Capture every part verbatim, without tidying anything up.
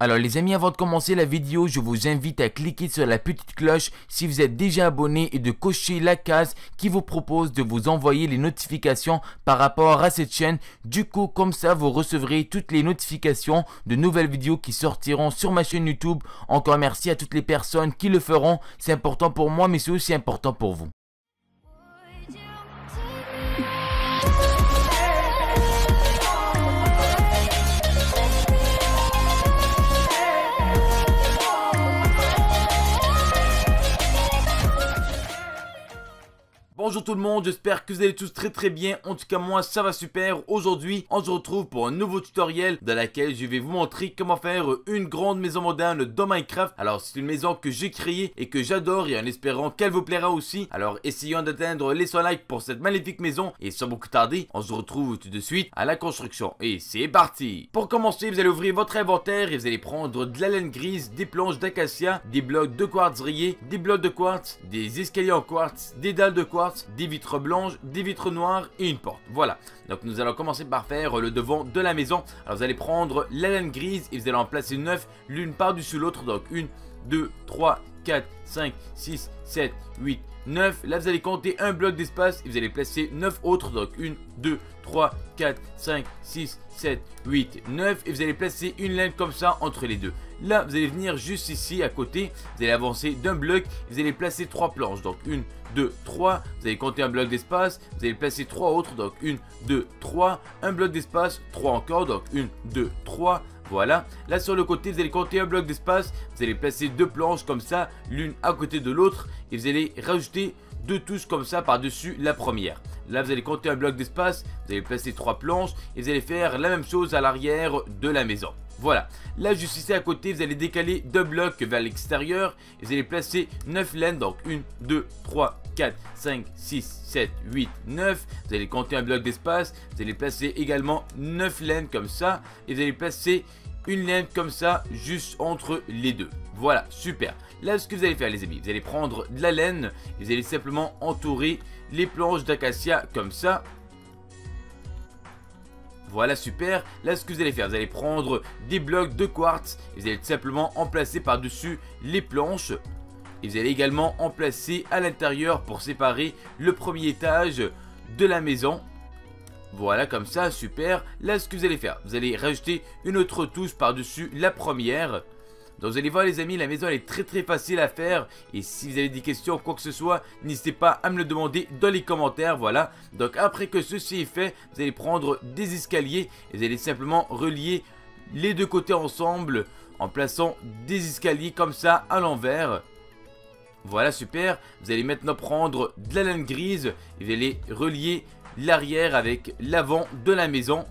Alors les amis, avant de commencer la vidéo, je vous invite à cliquer sur la petite cloche si vous êtes déjà abonné et de cocher la case qui vous propose de vous envoyer les notifications par rapport à cette chaîne. Du coup, comme ça, vous recevrez toutes les notifications de nouvelles vidéos qui sortiront sur ma chaîne YouTube. Encore merci à toutes les personnes qui le feront. C'est important pour moi, mais c'est aussi important pour vous. Bonjour tout le monde, j'espère que vous allez tous très très bien, en tout cas moi ça va super. Aujourd'hui on se retrouve pour un nouveau tutoriel dans laquelle je vais vous montrer comment faire une grande maison moderne dans Minecraft. Alors c'est une maison que j'ai créée et que j'adore et en espérant qu'elle vous plaira aussi. Alors essayons d'atteindre les cent likes pour cette magnifique maison et sans beaucoup tarder, on se retrouve tout de suite à la construction et c'est parti. Pour commencer, vous allez ouvrir votre inventaire et vous allez prendre de la laine grise, des planches d'acacia, des blocs de quartz rayés, des blocs de quartz, des escaliers en quartz, des dalles de quartz, des vitres blanches, des vitres noires et une porte. Voilà, donc nous allons commencer par faire le devant de la maison. Alors vous allez prendre la laine grise et vous allez en placer neuf l'une par-dessus l'autre. Donc un, deux, trois, quatre, cinq, six, sept, huit, neuf. Là vous allez compter un bloc d'espace et vous allez placer neuf autres. Donc un, deux, trois, quatre, cinq, six, sept, huit, neuf. Et vous allez placer une laine comme ça entre les deux. Là vous allez venir juste ici à côté, vous allez avancer d'un bloc, vous allez placer trois planches. Donc un, deux, trois, vous allez compter un bloc d'espace, vous allez placer trois autres. Donc un, deux, trois, un bloc d'espace, trois encore. Donc un, deux, trois, voilà. Là sur le côté vous allez compter un bloc d'espace, vous allez placer deux planches comme ça, l'une à côté de l'autre. Et vous allez rajouter deux touches comme ça par-dessus la première. Là vous allez compter un bloc d'espace, vous allez placer trois planches et vous allez faire la même chose à l'arrière de la maison. Voilà, là juste ici à côté vous allez décaler deux blocs vers l'extérieur et vous allez placer neuf laines. Donc un, deux, trois, quatre, cinq, six, sept, huit, neuf. Vous allez compter un bloc d'espace, vous allez placer également neuf laines comme ça et vous allez placer une laine comme ça juste entre les deux. Voilà, super. Là ce que vous allez faire les amis, vous allez prendre de la laine et vous allez simplement entourer les planches d'acacia comme ça. Voilà, super. Là ce que vous allez faire, vous allez prendre des blocs de quartz et vous allez tout simplement en placer par dessus les planches. Et vous allez également en placer à l'intérieur pour séparer le premier étage de la maison. Voilà, comme ça, super. Là ce que vous allez faire, vous allez rajouter une autre touche par dessus la première. Donc vous allez voir les amis, la maison elle est très très facile à faire. Et si vous avez des questions ou quoi que ce soit, n'hésitez pas à me le demander dans les commentaires, voilà. Donc après que ceci est fait, vous allez prendre des escaliers et vous allez simplement relier les deux côtés ensemble en plaçant des escaliers comme ça à l'envers. Voilà, super. Vous allez maintenant prendre de la laine grise et vous allez relier l'arrière avec l'avant de la maison.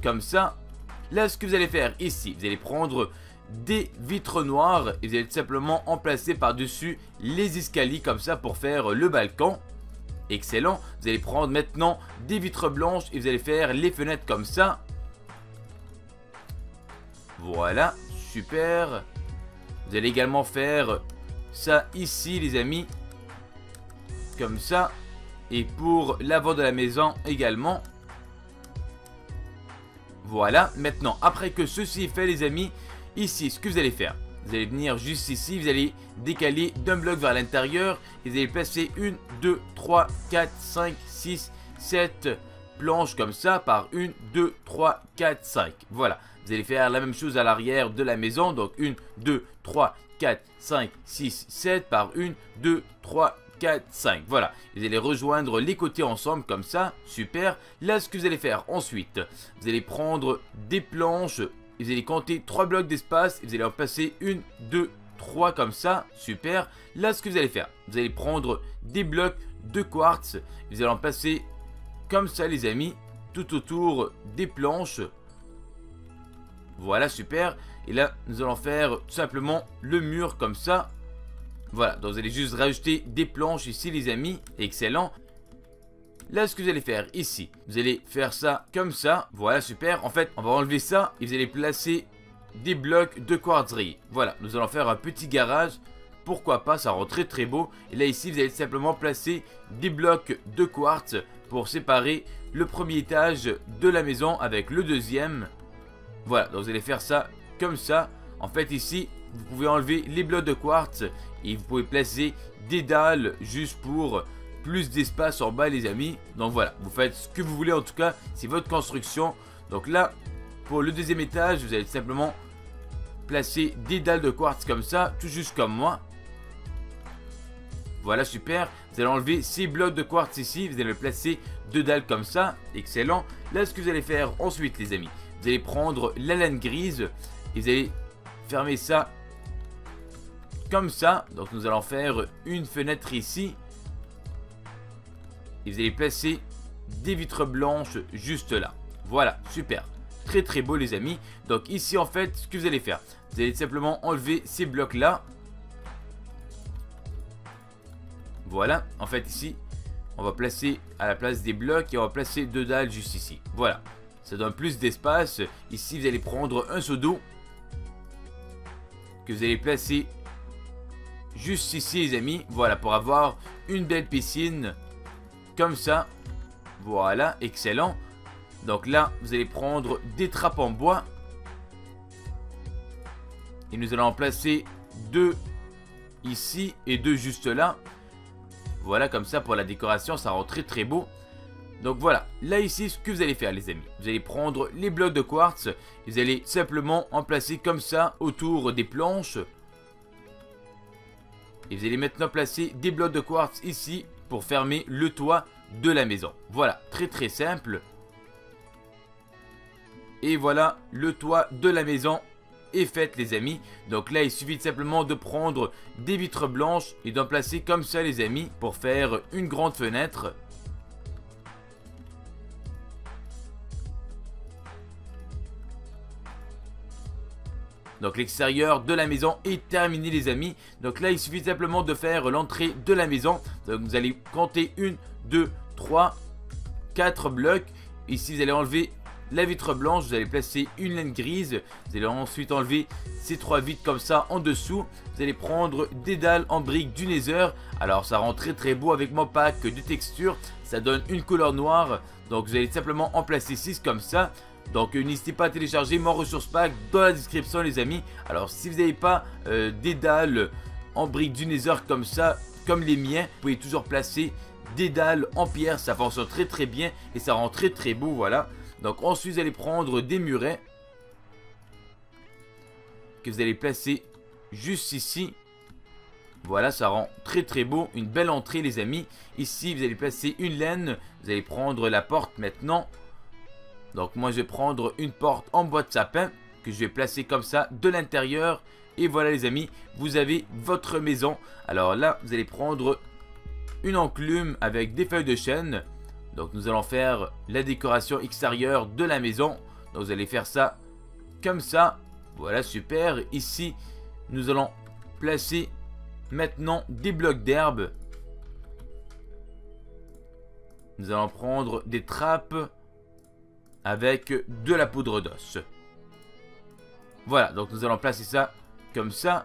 Comme ça. Là ce que vous allez faire ici, vous allez prendre des vitres noires et vous allez tout simplement en placer par dessus les escaliers comme ça pour faire le balcon. Excellent. Vous allez prendre maintenant des vitres blanches et vous allez faire les fenêtres comme ça. Voilà, super. Vous allez également faire ça ici les amis, comme ça. Et pour l'avant de la maison également. Voilà, maintenant, après que ceci est fait les amis, ici, ce que vous allez faire, vous allez venir juste ici, vous allez décaler d'un bloc vers l'intérieur, et vous allez placer un, deux, trois, quatre, cinq, six, sept planches comme ça, par un, deux, trois, quatre, cinq. Voilà, vous allez faire la même chose à l'arrière de la maison, donc un, deux, trois, quatre, cinq, six, sept, par un, deux, trois, quatre, cinq. Voilà, vous allez rejoindre les côtés ensemble comme ça, super. Là ce que vous allez faire ensuite, vous allez prendre des planches et vous allez compter trois blocs d'espace et vous allez en placer un, deux, trois comme ça, super. Là ce que vous allez faire, vous allez prendre des blocs de quartz et vous allez en placer comme ça les amis, tout autour des planches. Voilà, super. Et là nous allons faire tout simplement le mur comme ça. Voilà, donc vous allez juste rajouter des planches ici les amis, excellent. Là ce que vous allez faire ici, vous allez faire ça comme ça, voilà super. En fait on va enlever ça et vous allez placer des blocs de quartz rayé. Voilà, nous allons faire un petit garage, pourquoi pas, ça rend très très beau. Et là ici vous allez simplement placer des blocs de quartz pour séparer le premier étage de la maison avec le deuxième. Voilà, donc vous allez faire ça comme ça. En fait ici, vous pouvez enlever les blocs de quartz et vous pouvez placer des dalles juste pour plus d'espace en bas les amis. Donc voilà, vous faites ce que vous voulez, en tout cas c'est votre construction. Donc là, pour le deuxième étage, vous allez simplement placer des dalles de quartz comme ça, tout juste comme moi. Voilà, super. Vous allez enlever ces blocs de quartz ici, vous allez le placer deux dalles comme ça. Excellent. Là, ce que vous allez faire ensuite les amis, vous allez prendre la laine grise et vous allez fermer ça comme ça. Donc nous allons faire une fenêtre ici. Et vous allez placer des vitres blanches juste là. Voilà, super. Très très beau les amis. Donc ici en fait, ce que vous allez faire, vous allez simplement enlever ces blocs là. Voilà, en fait ici, on va placer à la place des blocs et on va placer deux dalles juste ici. Voilà, ça donne plus d'espace. Ici, vous allez prendre un seau d'eau que vous allez placer juste ici les amis. Voilà, pour avoir une belle piscine. Comme ça, voilà, excellent. Donc là, vous allez prendre des trappes en bois. Et nous allons en placer deux ici et deux juste là. Voilà, comme ça, pour la décoration, ça rend très très beau. Donc voilà, là ici, ce que vous allez faire les amis, vous allez prendre les blocs de quartz. Vous allez simplement en placer comme ça autour des planches. Et vous allez maintenant placer des blocs de quartz ici pour fermer le toit de la maison. Voilà, très très simple. Et voilà, le toit de la maison est fait les amis. Donc là il suffit simplement de prendre des vitres blanches et d'en placer comme ça les amis pour faire une grande fenêtre. Donc l'extérieur de la maison est terminé les amis. Donc là il suffit simplement de faire l'entrée de la maison. Donc vous allez compter un, deux, trois, quatre blocs. Ici vous allez enlever la vitre blanche, vous allez placer une laine grise. Vous allez ensuite enlever ces trois vitres comme ça en dessous. Vous allez prendre des dalles en briques du nether. Alors ça rend très très beau avec mon pack de texture. Ça donne une couleur noire. Donc vous allez simplement en placer six comme ça. Donc n'hésitez pas à télécharger mon ressource pack dans la description les amis. Alors si vous n'avez pas euh, des dalles en briques du nether comme ça, comme les miens, vous pouvez toujours placer des dalles en pierre. Ça fonctionne très très bien et ça rend très très beau, voilà. Donc ensuite vous allez prendre des murets que vous allez placer juste ici. Voilà, ça rend très très beau, une belle entrée les amis. Ici vous allez placer une laine, vous allez prendre la porte maintenant. Donc moi je vais prendre une porte en bois de sapin que je vais placer comme ça de l'intérieur. Et voilà les amis, vous avez votre maison. Alors là vous allez prendre une enclume avec des feuilles de chêne. Donc nous allons faire la décoration extérieure de la maison. Donc vous allez faire ça comme ça. Voilà, super. Ici nous allons placer maintenant des blocs d'herbe. Nous allons prendre des trappes avec de la poudre d'os. Voilà, donc nous allons placer ça comme ça.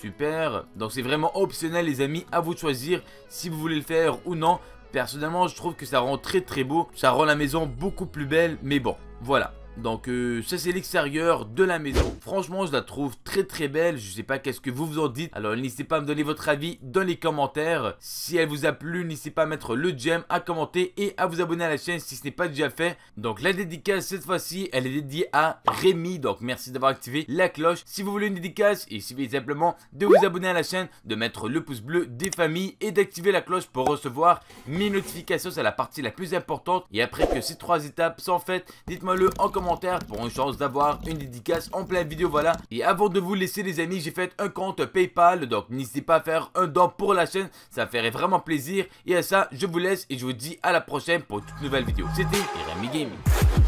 Super. Donc c'est vraiment optionnel les amis, à vous de choisir si vous voulez le faire ou non. Personnellement je trouve que ça rend très très beau. Ça rend la maison beaucoup plus belle. Mais bon, voilà. Donc euh, ça c'est l'extérieur de la maison. Franchement je la trouve très très belle. Je sais pas qu'est-ce que vous vous en dites. Alors n'hésitez pas à me donner votre avis dans les commentaires. Si elle vous a plu, n'hésitez pas à mettre le j'aime, à commenter et à vous abonner à la chaîne si ce n'est pas déjà fait. Donc la dédicace cette fois-ci, elle est dédiée à Rémi. Donc merci d'avoir activé la cloche. Si vous voulez une dédicace, il suffit simplement de vous abonner à la chaîne, de mettre le pouce bleu des familles et d'activer la cloche pour recevoir mes notifications. C'est la partie la plus importante. Et après que ces trois étapes sont faites, dites-moi le en commentaire pour une chance d'avoir une dédicace en pleine vidéo, voilà. Et avant de vous laisser les amis, j'ai fait un compte PayPal, donc n'hésitez pas à faire un don pour la chaîne, ça ferait vraiment plaisir. Et à ça je vous laisse et je vous dis à la prochaine pour une toute nouvelle vidéo. C'était iRaMi Gaming.